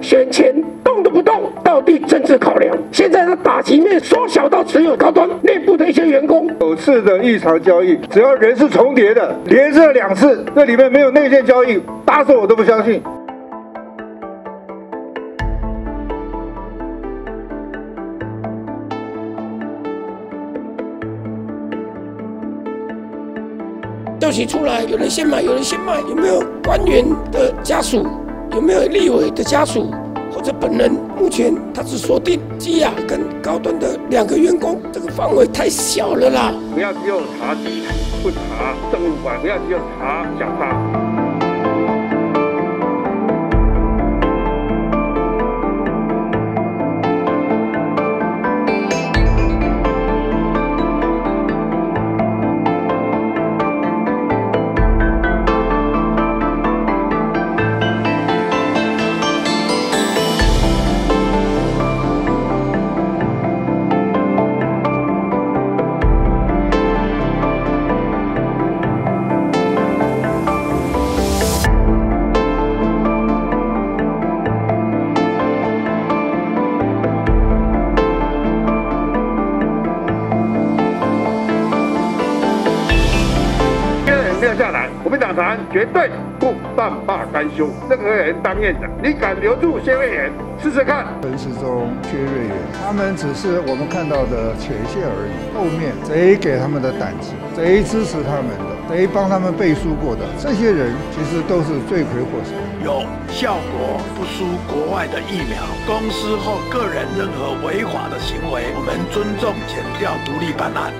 选前动都不动，到底政治考量。现在的打击面缩小到只有高端内部的一些员工。首次的异常交易，只要人是重叠的，连射2次，这里面没有内线交易，打死我都不相信。消息出来，有人先买，有人先卖，有没有官员的家属？有没有立委的家属或者本人？目前他只锁定基亚跟高端的2个员工，这个范围太小了啦！不要只有查基，不查政务官，不要只有查小他。下来，国民党团绝对不善罢甘休。任何人当院长，你敢留住薛瑞元，试试看。陈时中、薛瑞元，他们只是我们看到的前线而已。后面谁给他们的胆子，谁支持他们的，谁帮他们背书过的，这些人其实都是罪魁祸首。有效果不输国外的疫苗，公司或个人任何违法的行为，我们尊重、检调、独立办案。